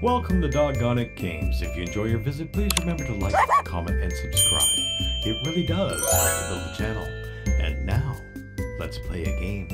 Welcome to Doggonic Games. If you enjoy your visit, please remember to like, comment, and subscribe. It really does help to build the channel. And now, let's play a game.